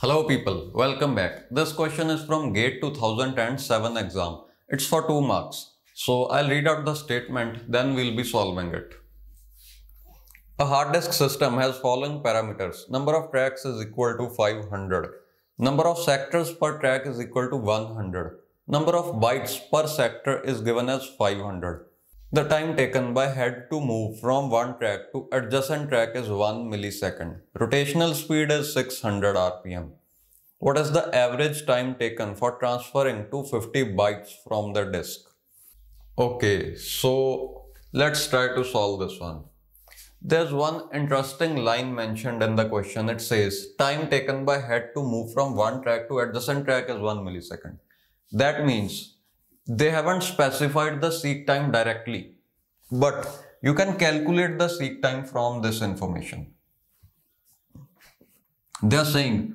Hello people, welcome back. This question is from Gate 2007 exam. It's for 2 marks. So I'll read out the statement, then we'll be solving it. A hard disk system has following parameters. Number of tracks is equal to 500. Number of sectors per track is equal to 100. Number of bytes per sector is given as 500. The time taken by head to move from one track to adjacent track is 1 millisecond. Rotational speed is 600 RPM. What is the average time taken for transferring 250 bytes from the disk? Okay, so let's try to solve this one. There's one interesting line mentioned in the question. It says, time taken by head to move from one track to adjacent track is 1 millisecond. That means they haven't specified the seek time directly, but you can calculate the seek time from this information. They are saying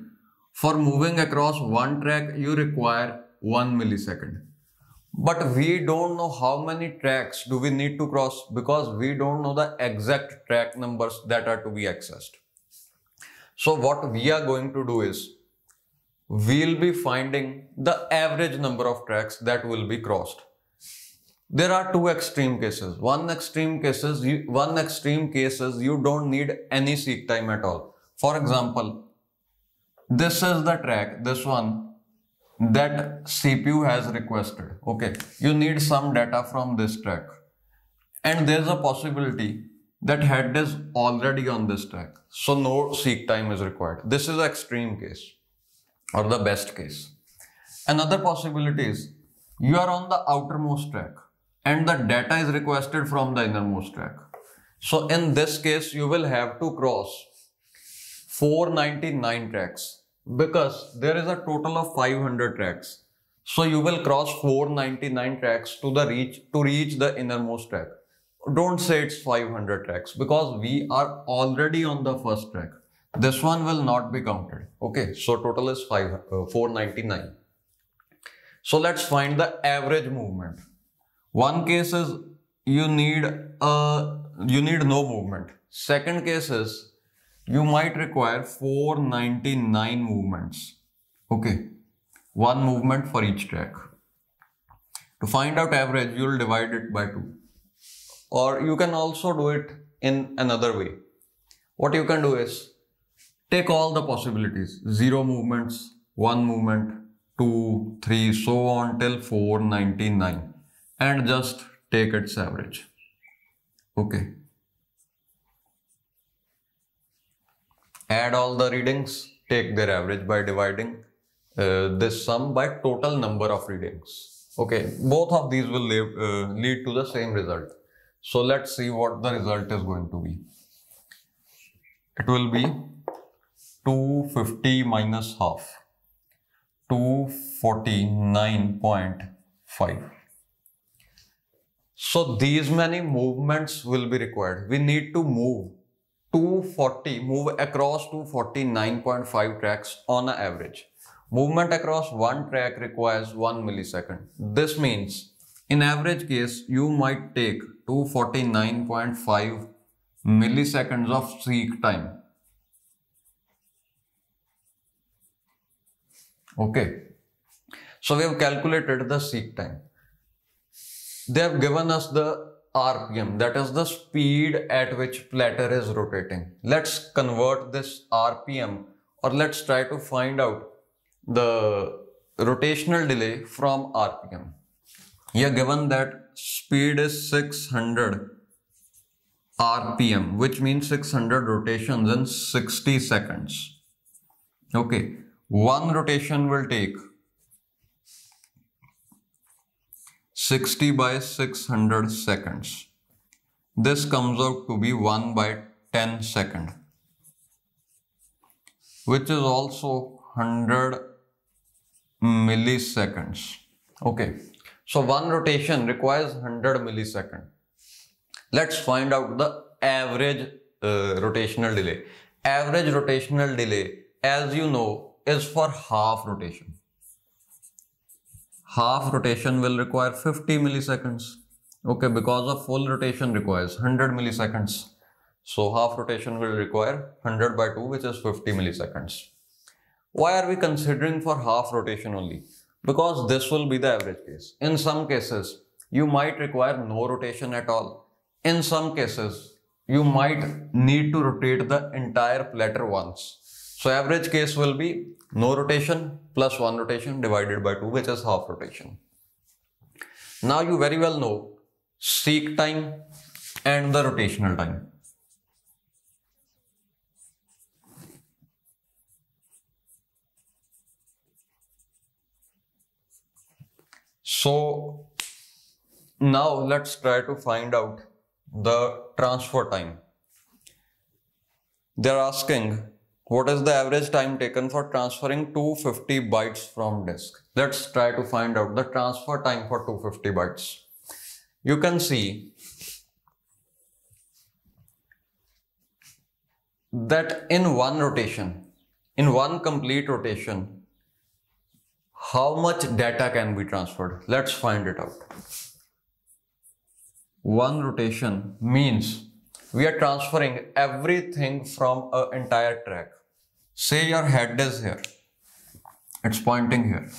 for moving across one track you require 1 millisecond, but we don't know how many tracks do we need to cross because we don't know the exact track numbers that are to be accessed. So what we are going to do is we'll be finding the average number of tracks that will be crossed. There are 2 extreme cases. One extreme case is you don't need any seek time at all. For example, this is the track, this one that CPU has requested. Okay, you need some data from this track, and there's a possibility that head is already on this track, so no seek time is required. This is the extreme case, or the best case. Another possibility is you are on the outermost track and the data is requested from the innermost track. So in this case, you will have to cross 499 tracks because there is a total of 500 tracks. So you will cross 499 tracks to reach the innermost track. Don't say it's 500 tracks because we are already on the first track. This one will not be counted. Okay, so total is 499. So let's find the average movement. One case is you need no movement. Second case is you might require 499 movements. Okay, 1 movement for each track. To find out average, you'll divide it by 2. Or you can also do it in another way. What you can do is take all the possibilities, 0 movements, 1 movement, 2, 3, so on till 499, and just take its average. Okay. Add all the readings, take their average by dividing this sum by total number of readings. Okay, both of these will lead to the same result. So let's see what the result is going to be. It will be 250 minus half, 249.5. So these many movements will be required. We need to move across 249.5 tracks on an average. Movement across one track requires 1 millisecond. This means in average case, you might take 249.5 milliseconds of seek time. Okay, so we have calculated the seek time. They have given us the RPM, that is the speed at which platter is rotating. Let's convert this RPM, or let's try to find out the rotational delay from RPM. Here given that speed is 600 RPM, which means 600 rotations in 60 seconds. Okay. One rotation will take 60 by 600 seconds. This comes out to be 1 by 10 second, which is also 100 milliseconds. Okay, so one rotation requires 100 milliseconds. Let's find out the average rotational delay. Average rotational delay, as you know, is for half rotation. Half rotation will require 50 milliseconds. Okay, because a full rotation requires 100 milliseconds. So half rotation will require 100 by 2, which is 50 milliseconds. Why are we considering for half rotation only? Because this will be the average case. In some cases, you might require no rotation at all. In some cases, you might need to rotate the entire platter once. So average case will be no rotation plus one rotation divided by 2, which is half rotation. Now you very well know seek time and the rotational time. So now let's try to find out the transfer time. They're asking what is the average time taken for transferring 250 bytes from disk. Let's try to find out the transfer time for 250 bytes. You can see that in one rotation, in one complete rotation, how much data can be transferred? Let's find it out. One rotation means we are transferring everything from an entire track. Say your head is here. It's pointing here.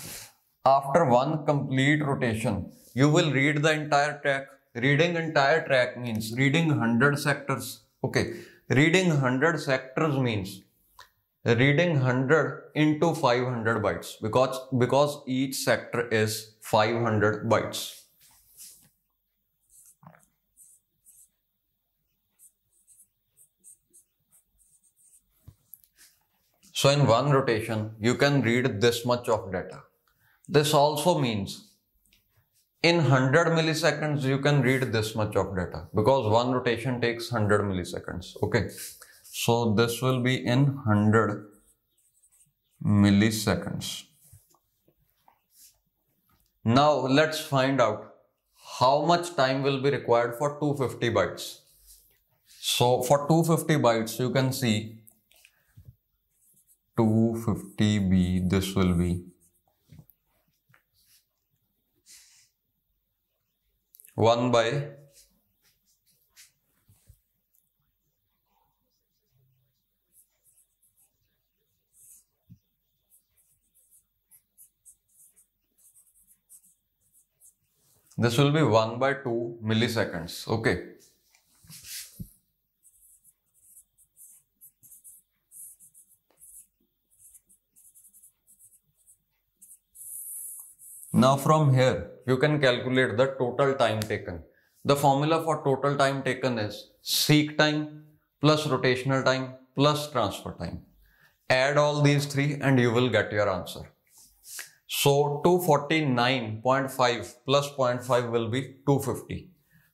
After one complete rotation, you will read the entire track. Reading entire track means reading 100 sectors. Okay. Reading 100 sectors means reading 100 into 500 bytes because each sector is 500 bytes. So in one rotation, you can read this much of data. This also means in 100 milliseconds, you can read this much of data because one rotation takes 100 milliseconds. Okay. So this will be in 100 milliseconds. Now let's find out how much time will be required for 250 bytes. So for 250 bytes, you can see 250B, this will be 1 by 2 milliseconds. Okay. Now from here, you can calculate the total time taken. The formula for total time taken is seek time plus rotational time plus transfer time. Add all these three and you will get your answer. So 249.5 plus 0.5 will be 250.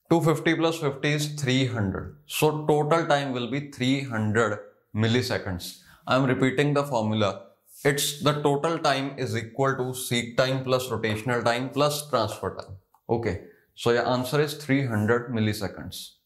250 plus 50 is 300. So total time will be 300 milliseconds. I am repeating the formula. It's the total time is equal to seek time plus rotational time plus transfer time. Okay. So your answer is 300 milliseconds.